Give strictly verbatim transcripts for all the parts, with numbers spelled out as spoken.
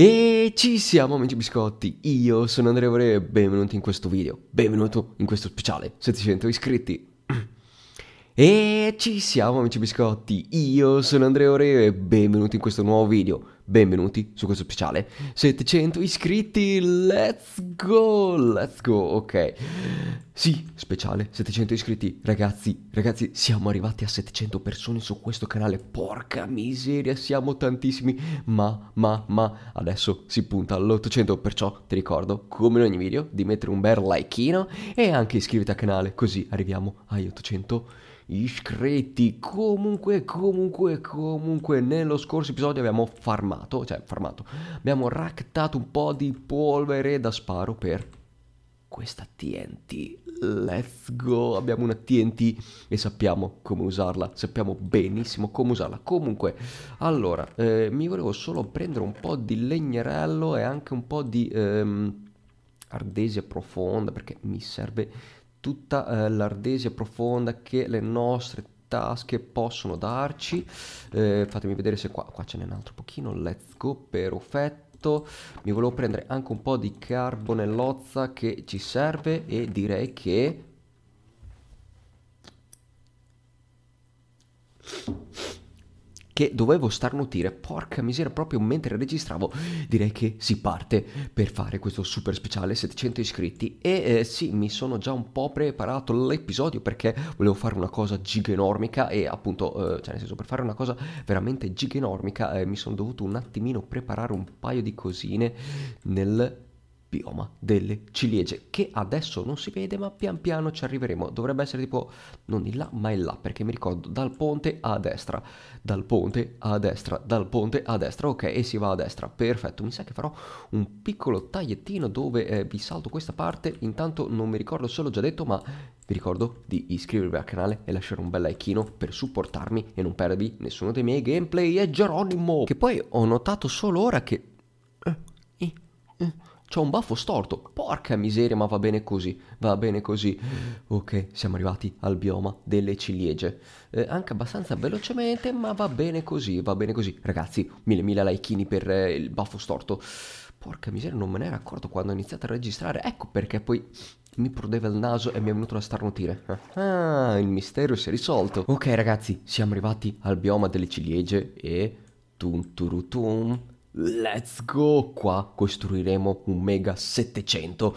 E ci siamo amici biscotti, io sono Andrea Oreo e benvenuti in questo video, benvenuto in questo speciale, settecento iscritti. E ci siamo amici biscotti, io sono Andrea Oreo e benvenuti in questo nuovo video, benvenuti su questo speciale, settecento iscritti, let's go, let's go, ok. Sì, speciale, settecento iscritti, ragazzi, ragazzi, siamo arrivati a settecento persone su questo canale, porca miseria, siamo tantissimi, ma, ma, ma, adesso si punta all'ottocento, perciò ti ricordo, come in ogni video, di mettere un bel likeino e anche iscriviti al canale, così arriviamo agli ottocento iscritti. Comunque, comunque, comunque, nello scorso episodio abbiamo farmato, cioè farmato, abbiamo raccattato un po' di polvere da sparo per questa T N T. Let's go, abbiamo una T N T e sappiamo come usarla, sappiamo benissimo come usarla. Comunque, allora, eh, mi volevo solo prendere un po' di legnerello e anche un po' di ehm, ardesia profonda, perché mi serve tutta eh, l'ardesia profonda che le nostre tasche possono darci. Eh, fatemi vedere se qua, qua ce n'è un altro pochino, let's go, perfetto. Mi volevo prendere anche un po' di carbonellozza che ci serve e direi che che dovevo starnutire, porca miseria, proprio mentre registravo. Direi che si parte per fare questo super speciale settecento iscritti e eh, sì, mi sono già un po' preparato l'episodio perché volevo fare una cosa giganormica e appunto, eh, cioè nel senso, per fare una cosa veramente giganormica eh, mi sono dovuto un attimino preparare un paio di cosine nel bioma delle ciliegie, che adesso non si vede ma pian piano ci arriveremo. Dovrebbe essere tipo non in là ma in là, perché mi ricordo dal ponte a destra, dal ponte a destra, dal ponte a destra, ok, e si va a destra, perfetto. Mi sa che farò un piccolo tagliettino dove eh, vi salto questa parte. Intanto non mi ricordo se l'ho già detto, ma vi ricordo di iscrivervi al canale e lasciare un bel likeino per supportarmi e non perdervi nessuno dei miei gameplay. E Geronimo, che poi ho notato solo ora che eh, eh, eh. c'ho un baffo storto, porca miseria, ma va bene così, va bene così. Ok, siamo arrivati al bioma delle ciliegie, eh, anche abbastanza velocemente, ma va bene così, va bene così. Ragazzi, mille mille likeini per eh, il baffo storto. Porca miseria, non me ne ero accorto quando ho iniziato a registrare, ecco perché poi mi prudeva il naso e mi è venuto da starnutire. Ah, il mistero si è risolto. Ok ragazzi, siamo arrivati al bioma delle ciliegie e tum turutum, let's go, qua costruiremo un mega settecento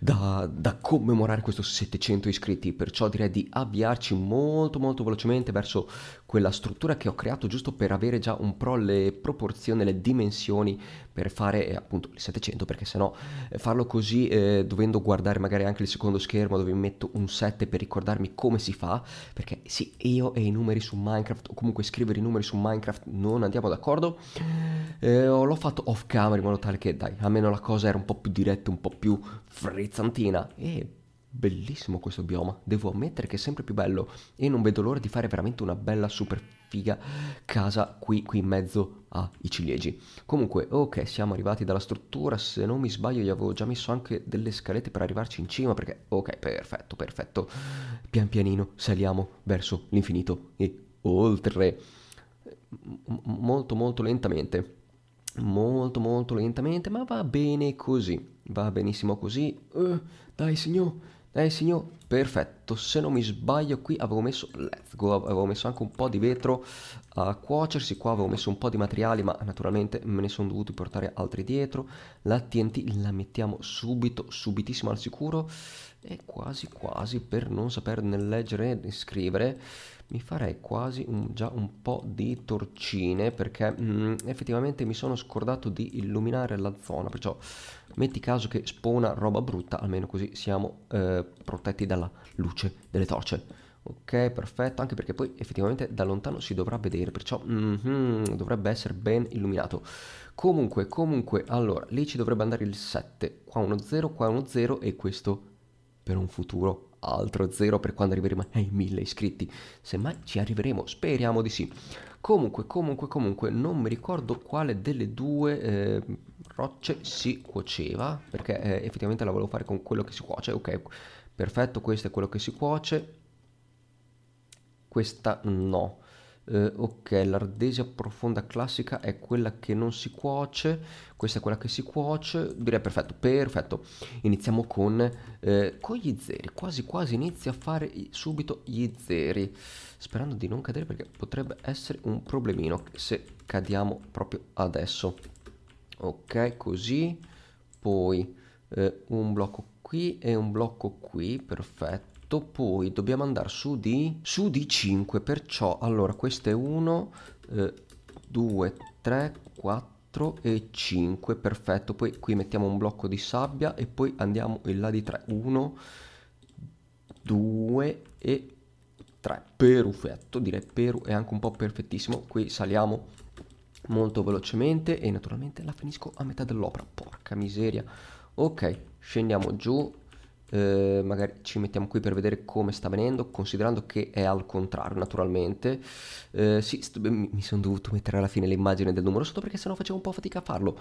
da, da commemorare questo settecento iscritti, perciò direi di avviarci molto molto velocemente verso quella struttura che ho creato giusto per avere già un po' le proporzioni, le dimensioni per fare eh, appunto il settecento, perché sennò eh, farlo così eh, dovendo guardare magari anche il secondo schermo dove metto un sette per ricordarmi come si fa, perché sì, io e i numeri su Minecraft, o comunque scrivere i numeri su Minecraft, non andiamo d'accordo. eh, L'ho fatto off camera in modo tale che dai, almeno la cosa era un po' più diretta, un po' più frizzantina. E bellissimo questo bioma, devo ammettere che è sempre più bello e non vedo l'ora di fare veramente una bella super figa casa qui, qui in mezzo ai ciliegi. Comunque, ok, siamo arrivati dalla struttura, se non mi sbaglio gli avevo già messo anche delle scalette per arrivarci in cima, perché ok, perfetto, perfetto. Pian pianino saliamo verso l'infinito e oltre, molto molto lentamente, molto molto lentamente, ma va bene così, va benissimo così. uh, dai signor, dai signor, perfetto. Se non mi sbaglio qui avevo messo, let's go, avevo messo anche un po' di vetro a cuocersi, qua avevo messo un po' di materiali ma naturalmente me ne sono dovuti portare altri dietro. La T N T la mettiamo subito, subitissimo al sicuro, e quasi quasi, per non saperne leggere e scrivere, mi farei quasi un, già un po' di torcine, perché mh, effettivamente mi sono scordato di illuminare la zona, perciò metti caso che spawna roba brutta, almeno così siamo eh, protetti dalla luce delle torce. Ok, perfetto, anche perché poi effettivamente da lontano si dovrà vedere, perciò mm-hmm, dovrebbe essere ben illuminato. Comunque, comunque, allora, lì ci dovrebbe andare il sette, qua uno zero, qua uno zero, e questo per un futuro altro zero per quando arriveremo ai mille iscritti, semmai ci arriveremo, speriamo di sì. Comunque, comunque, comunque, non mi ricordo quale delle due eh, rocce si cuoceva, perché eh, effettivamente la volevo fare con quello che si cuoce. Ok, perfetto, questo è quello che si cuoce, questa no, Eh, ok, l'ardesia profonda classica è quella che non si cuoce, questa è quella che si cuoce, direi perfetto, perfetto. Iniziamo con, eh, con gli zeri, quasi quasi inizio a fare subito gli zeri, sperando di non cadere perché potrebbe essere un problemino se cadiamo proprio adesso. Ok, così, poi eh, un blocco qui e un blocco qui, perfetto. Poi dobbiamo andare su di su di cinque, perciò allora questo è uno, due, tre, quattro e cinque, perfetto. Poi qui mettiamo un blocco di sabbia e poi andiamo in là di tre, uno, due e tre, perfetto, direi peru è anche un po' perfettissimo. Qui saliamo molto velocemente e naturalmente la finisco a metà dell'opera, porca miseria. Ok, scendiamo giù. Eh, magari ci mettiamo qui per vedere come sta venendo, considerando che è al contrario naturalmente. Eh, sì, mi, mi sono dovuto mettere alla fine l'immagine del numero sotto perché sennò facevo un po' fatica a farlo.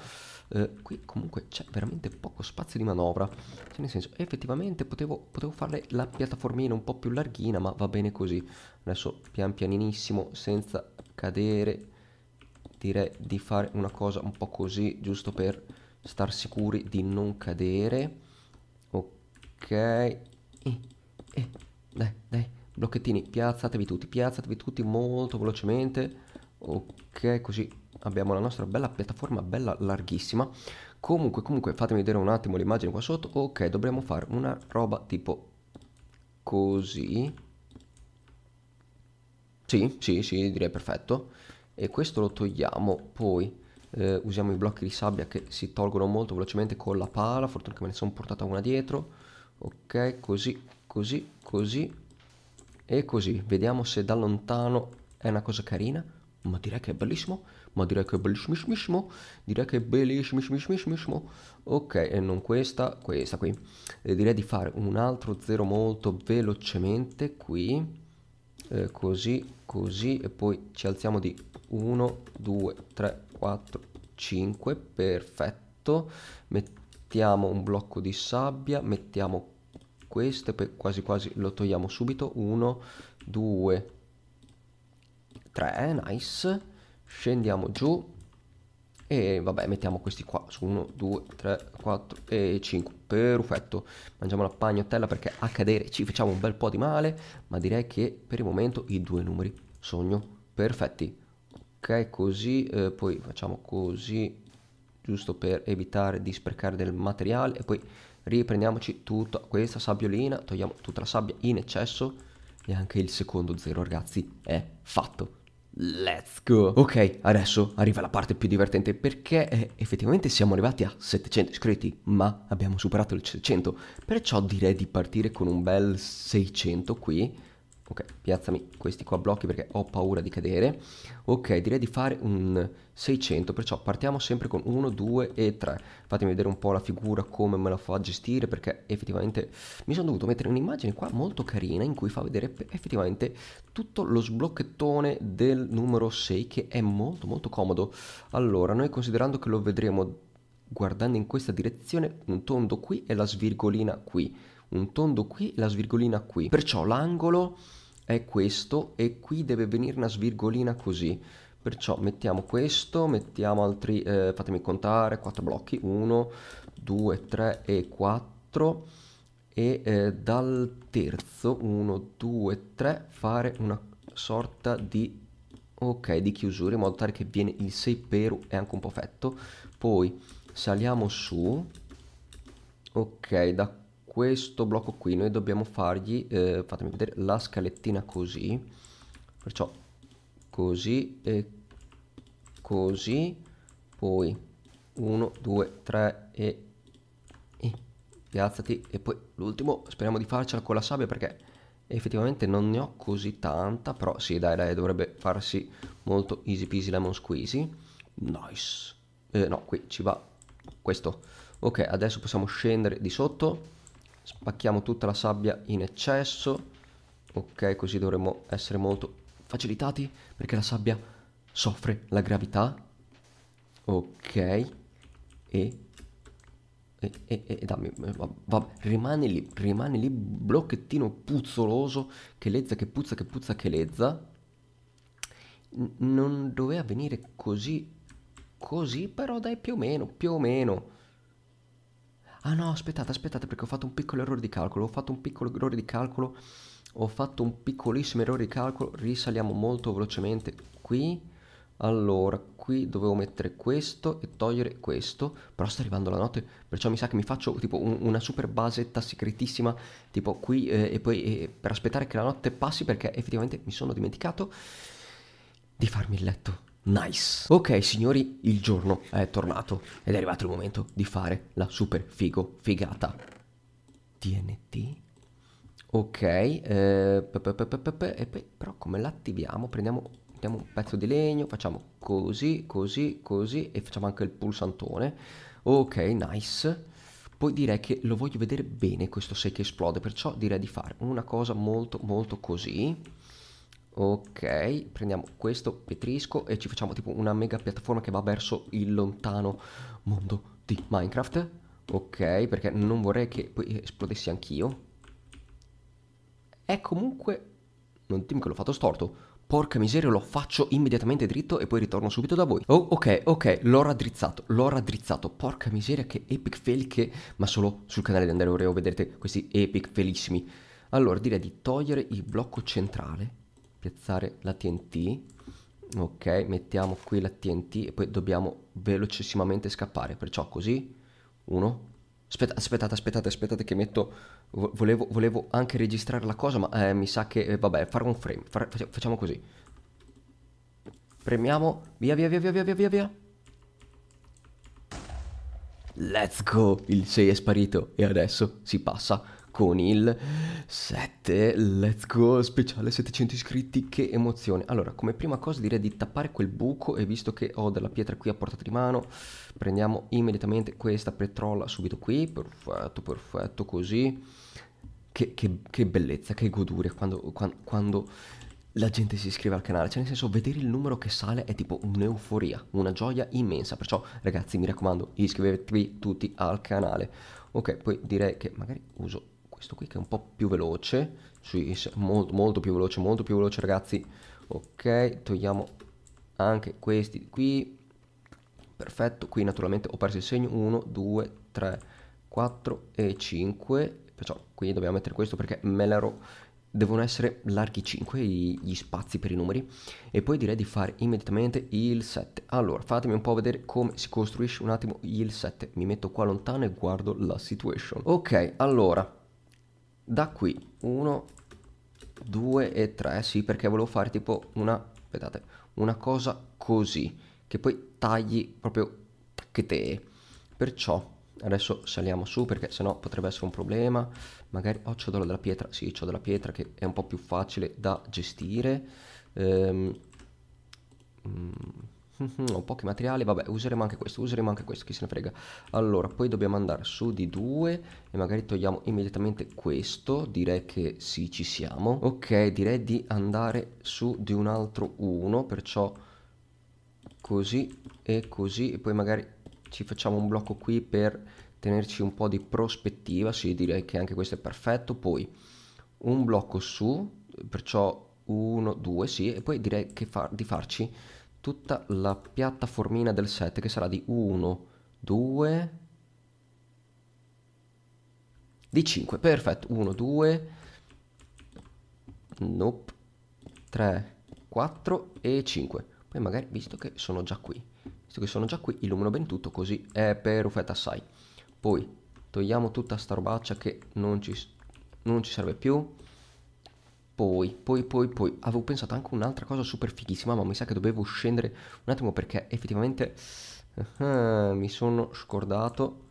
Eh, qui comunque c'è veramente poco spazio di manovra, cioè, nel senso effettivamente potevo, potevo farle la piattaformina un po' più larghina, ma va bene così. Adesso pian pianinissimo senza cadere direi di fare una cosa un po' così, giusto per star sicuri di non cadere. Ok. Ok, eh, eh, dai, dai, blocchettini, piazzatevi tutti, piazzatevi tutti molto velocemente. Ok, così abbiamo la nostra bella piattaforma, bella larghissima. Comunque, comunque, fatemi vedere un attimo l'immagine qua sotto. Ok, dovremmo fare una roba tipo così. Sì, sì, sì, direi perfetto. E questo lo togliamo, poi... Eh, usiamo i blocchi di sabbia che si tolgono molto velocemente con la pala, fortuna che me ne sono portata una dietro. Ok, così, così, così e così. Vediamo se da lontano è una cosa carina, ma direi che è bellissimo, ma direi che è bellissimissimo, direi che è bellissimissimo. Ok, e non questa, questa qui. E direi di fare un altro zero molto velocemente qui. Eh, così, così e poi ci alziamo di uno, due, tre, quattro, cinque, perfetto. Mettiamo un blocco di sabbia, mettiamo questo e poi quasi quasi lo togliamo subito. Uno, due, tre, nice. Scendiamo giù e vabbè, mettiamo questi qua su uno, due, tre, quattro e cinque, perfetto. Mangiamo la pagnotella perché a cadere ci facciamo un bel po' di male, ma direi che per il momento i due numeri sono perfetti. Ok, così, eh, poi facciamo così, giusto per evitare di sprecare del materiale, e poi riprendiamoci tutta questa sabbiolina, togliamo tutta la sabbia in eccesso e anche il secondo zero, ragazzi, è fatto. Let's go! Ok, adesso arriva la parte più divertente perché eh, effettivamente siamo arrivati a settecento iscritti, ma abbiamo superato il seicento, perciò direi di partire con un bel seicento qui. Ok, piazzami questi qua blocchi perché ho paura di cadere. Ok, direi di fare un seicento, perciò partiamo sempre con uno, due e tre. Fatemi vedere un po' la figura come me la fa gestire, perché effettivamente mi sono dovuto mettere un'immagine qua molto carina in cui fa vedere effettivamente tutto lo sblocchettone del numero sei, che è molto molto comodo. Allora, noi considerando che lo vedremo guardando in questa direzione, un tondo qui e la svirgolina qui, un tondo qui e la svirgolina qui, perciò l'angolo è questo e qui deve venire una svirgolina così. Perciò mettiamo questo, mettiamo altri, eh, fatemi contare, quattro blocchi, uno, due, tre e quattro, e eh, dal terzo uno, due, tre fare una sorta di, ok, di chiusura, in modo tale che viene il sei per è anche un po' fetto. Poi saliamo su, ok, da questo blocco qui noi dobbiamo fargli, eh, fatemi vedere, la scalettina così, perciò così e così, poi uno, due, tre e, e piazzati, e poi l'ultimo speriamo di farcela con la sabbia perché effettivamente non ne ho così tanta, però sì, dai dai, dovrebbe farsi molto easy peasy lemon squeezy, nice. Eh, no, qui ci va questo. Ok, adesso possiamo scendere di sotto, spacchiamo tutta la sabbia in eccesso. Ok, così dovremmo essere molto facilitati perché la sabbia soffre la gravità. Ok, e, e, e, e dammi, va, va, rimane lì, rimane lì, blocchettino puzzoloso, che lezza, che puzza, che puzza, che lezza. non doveva venire così. Così però dai, più o meno, più o meno. Ah no, aspettate, aspettate, perché ho fatto un piccolo errore di calcolo. Ho fatto un piccolo errore di calcolo. Ho fatto un piccolissimo errore di calcolo. Risaliamo molto velocemente qui. Allora, qui dovevo mettere questo e togliere questo. Però sta arrivando la notte, perciò mi sa che mi faccio tipo un, una super basetta segretissima, tipo qui, eh, e poi eh, per aspettare che la notte passi, perché effettivamente mi sono dimenticato di farmi il letto. Nice. Ok signori, il giorno è tornato ed è arrivato il momento di fare la super figo figata T N T. Ok, eh, pe pe pe pe pe, e poi, però come l'attiviamo? Prendiamo, prendiamo un pezzo di legno, facciamo così, così, così, e facciamo anche il pulsantone. Ok, nice. Poi direi che lo voglio vedere bene questo sei che esplode, perciò direi di fare una cosa molto molto così. Ok, prendiamo questo petrisco e ci facciamo tipo una mega piattaforma che va verso il lontano mondo di Minecraft. Ok, perché non vorrei che poi esplodessi anch'io. E comunque, non dimmi che l'ho fatto storto. Porca miseria, lo faccio immediatamente dritto e poi ritorno subito da voi. Oh, ok, ok, l'ho raddrizzato, l'ho raddrizzato. Porca miseria, che epic fail che... Ma solo sul canale di Andrea Oreo vedrete questi epic failissimi. Allora, direi di togliere il blocco centrale, piazzare la T N T. Ok, mettiamo qui la T N T e poi dobbiamo velocissimamente scappare, perciò così uno. Aspetta, aspettate, aspettate, aspettate che metto, volevo, volevo anche registrare la cosa, ma eh, mi sa che eh, vabbè, fare un frame, far, facciamo così, premiamo, via via via via via via via. Let's go, il sei è sparito e adesso si passa con il sette, let's go, speciale settecento iscritti, che emozione. Allora, come prima cosa direi di tappare quel buco, e visto che ho della pietra qui a portata di mano, prendiamo immediatamente questa petrolla subito qui, perfetto, perfetto, così. Che, che, che bellezza, che goduria quando, quando, quando la gente si iscrive al canale, cioè nel senso, vedere il numero che sale è tipo un'euforia, una gioia immensa, perciò ragazzi mi raccomando, iscrivetevi tutti al canale. Ok, poi direi che magari uso questo qui che è un po' più veloce, sì, molto, molto più veloce, molto più veloce ragazzi. Ok, togliamo anche questi qui, perfetto. Qui naturalmente ho perso il segno, uno, due, tre, quattro e cinque, perciò qui dobbiamo mettere questo perché me l'ero, devono essere larghi cinque gli spazi per i numeri, e poi direi di fare immediatamente il sette. Allora, fatemi un po' vedere come si costruisce un attimo il sette, mi metto qua lontano e guardo la situation. Ok, allora, da qui uno, due e tre, sì, perché volevo fare tipo una, aspettate, una cosa così, che poi tagli proprio tacchete. Perciò adesso saliamo su, perché sennò potrebbe essere un problema. Magari, oh, c'ho della pietra, sì, c'ho della pietra che è un po' più facile da gestire. Ehm, mm, ho pochi materiali, vabbè, useremo anche questo, useremo anche questo, chi se ne frega. Allora, poi dobbiamo andare su di due e magari togliamo immediatamente questo, direi che sì, ci siamo. Ok, direi di andare su di un altro uno, perciò così e così, e poi magari ci facciamo un blocco qui per tenerci un po' di prospettiva, sì, direi che anche questo è perfetto. Poi un blocco su, perciò uno, due, sì, e poi direi che fa, di farci tutta la piattaformina del set, che sarà di uno, due, di cinque, perfetto, uno, due, nope, tre, quattro e cinque, poi magari, visto che sono già qui, visto che sono già qui, illumino ben tutto, così è perfetto assai. Poi togliamo tutta sta robaccia che non ci, non ci serve più. Poi, poi, poi, poi, avevo pensato anche un'altra cosa super fighissima, ma mi sa che dovevo scendere un attimo perché effettivamente uh, mi sono scordato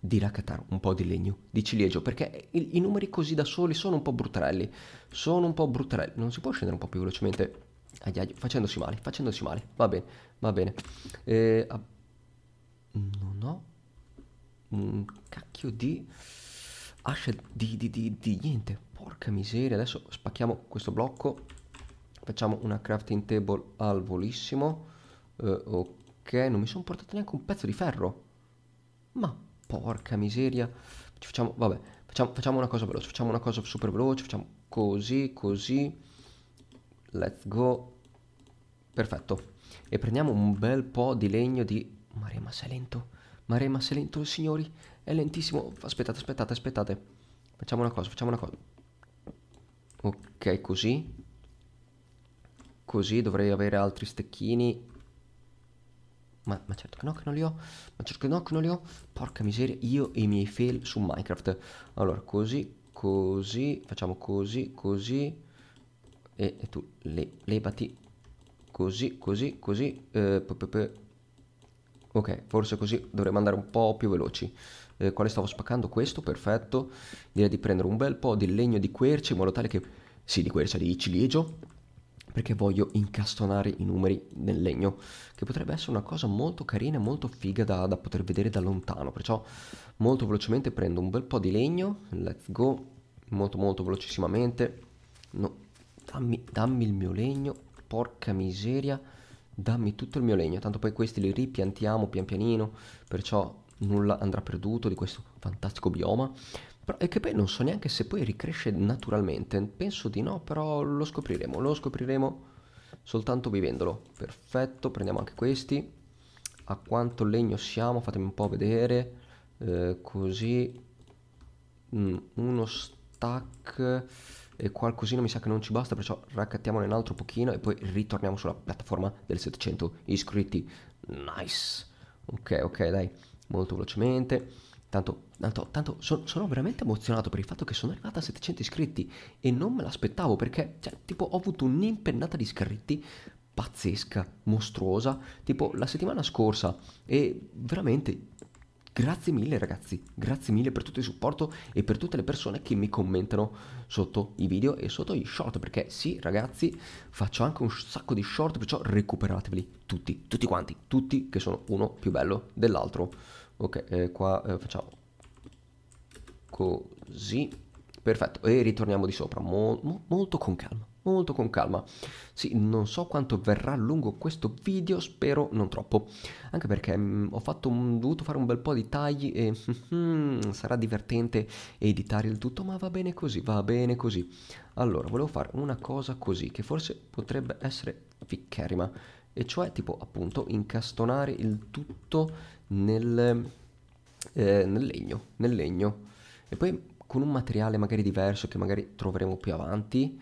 di raccattare un po' di legno, di ciliegio, perché i, i numeri così da soli sono un po' bruttarelli, sono un po' bruttarelli, non si può scendere un po' più velocemente, aiaio, facendosi male, facendosi male, va bene, va bene. Eh, non ho un cacchio di ascia di, di, di, di niente. Porca miseria, adesso spacchiamo questo blocco, facciamo una crafting table al volissimo. Eh, ok, non mi sono portato neanche un pezzo di ferro, ma porca miseria, ci facciamo, vabbè, facciamo, facciamo una cosa veloce, facciamo una cosa super veloce, facciamo così, così, let's go, Perfetto. E prendiamo un bel po' di legno di... Maria, ma sei lento. Maria, ma sei lento, signori. È lentissimo. Aspettate, aspettate, aspettate. Facciamo una cosa, facciamo una cosa. Ok, così. Così dovrei avere altri stecchini. Ma, ma certo che no, che non li ho. Ma certo che no, che non li ho. Porca miseria, io e i miei fail su Minecraft. Allora, così, così. Facciamo così, così. E, e tu le, levati. Così, così, così. Eh, pe, pe, pe. Ok, forse così dovremmo andare un po' più veloci. Eh, quale stavo spaccando? Questo, perfetto. Direi di prendere un bel po' di legno di quercia in modo tale che... Sì, di quercia, di ciliegio. Perché voglio incastonare i numeri nel legno. Che potrebbe essere una cosa molto carina e molto figa da, da poter vedere da lontano. Perciò molto velocemente prendo un bel po' di legno. Let's go. Molto molto velocissimamente. No, dammi, dammi il mio legno. Porca miseria, dammi tutto il mio legno, tanto poi questi li ripiantiamo pian pianino, perciò nulla andrà perduto di questo fantastico bioma. Però, e che poi non so neanche se poi ricresce naturalmente, penso di no, però lo scopriremo, lo scopriremo soltanto vivendolo. Perfetto, prendiamo anche questi. A quanto legno siamo? Fatemi un po' vedere, eh, così, mm, uno stack... E qualcosina mi sa che non ci basta, perciò raccattiamone un altro pochino e poi ritorniamo sulla piattaforma del settecento iscritti. Nice. Ok, ok, dai, molto velocemente. Tanto, tanto, tanto so, sono veramente emozionato per il fatto che sono arrivata a settecento iscritti e non me l'aspettavo, perché cioè, tipo ho avuto un'impennata di iscritti pazzesca, mostruosa, tipo la settimana scorsa, e veramente... Grazie mille ragazzi, grazie mille per tutto il supporto e per tutte le persone che mi commentano sotto i video e sotto i short, perché sì ragazzi, faccio anche un sacco di short, perciò recuperateveli tutti, tutti quanti, tutti, che sono uno più bello dell'altro. Ok, eh, qua eh, facciamo così, perfetto, e ritorniamo di sopra, mo mo molto con calma. Molto con calma. Sì, non so quanto verrà lungo questo video, spero non troppo. Anche perché mh, ho fatto un, dovuto fare un bel po' di tagli e mm, sarà divertente editare il tutto, ma va bene così, va bene così. Allora, volevo fare una cosa così, che forse potrebbe essere ficcherima. E cioè, tipo, appunto, incastonare il tutto nel, eh, nel legno, nel legno. E poi con un materiale magari diverso che magari troveremo più avanti...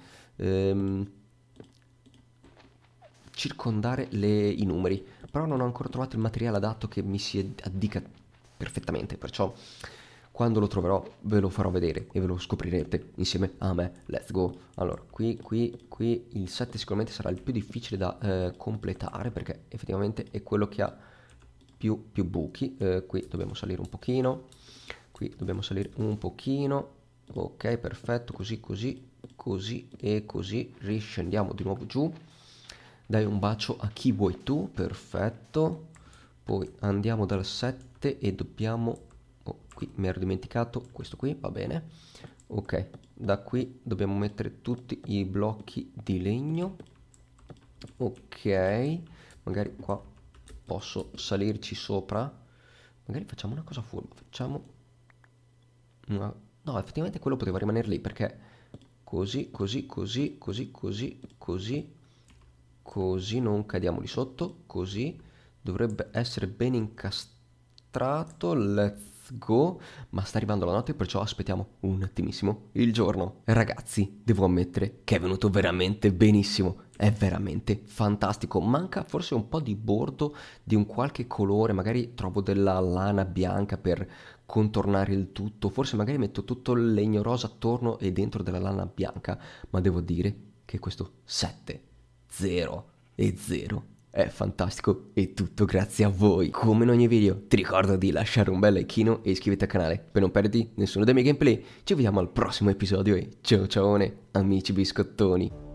circondare le, i numeri. Però non ho ancora trovato il materiale adatto che mi si addica perfettamente, perciò quando lo troverò ve lo farò vedere e ve lo scoprirete insieme a me. Let's go. Allora qui, qui, qui il sette sicuramente sarà il più difficile da eh, completare, perché effettivamente è quello che ha più, più buchi. eh, Qui dobbiamo salire un pochino, qui dobbiamo salire un pochino. Ok, perfetto, così, così, così e così. Riscendiamo di nuovo giù. Dai un bacio a chi vuoi tu, perfetto. Poi andiamo dal sette e dobbiamo... Oh, qui mi ero dimenticato questo qui, va bene. Ok, da qui dobbiamo mettere tutti i blocchi di legno. Ok, magari qua posso salirci sopra. Magari facciamo una cosa furba, facciamo... una... No, effettivamente quello poteva rimanere lì, perché così, così, così, così, così, così, così, non cadiamo lì sotto, così, dovrebbe essere ben incastrato, let's go, ma sta arrivando la notte, perciò aspettiamo un attimissimo il giorno. Ragazzi, devo ammettere che è venuto veramente benissimo, è veramente fantastico, manca forse un po' di bordo di un qualche colore, magari trovo della lana bianca per... contornare il tutto, forse magari metto tutto il legno rosa attorno e dentro della lana bianca, ma devo dire che questo sette zero e zero è fantastico e tutto grazie a voi. Come in ogni video ti ricordo di lasciare un bel like e iscriviti al canale per non perderti nessuno dei miei gameplay. Ci vediamo al prossimo episodio e ciao ciao amici biscottoni.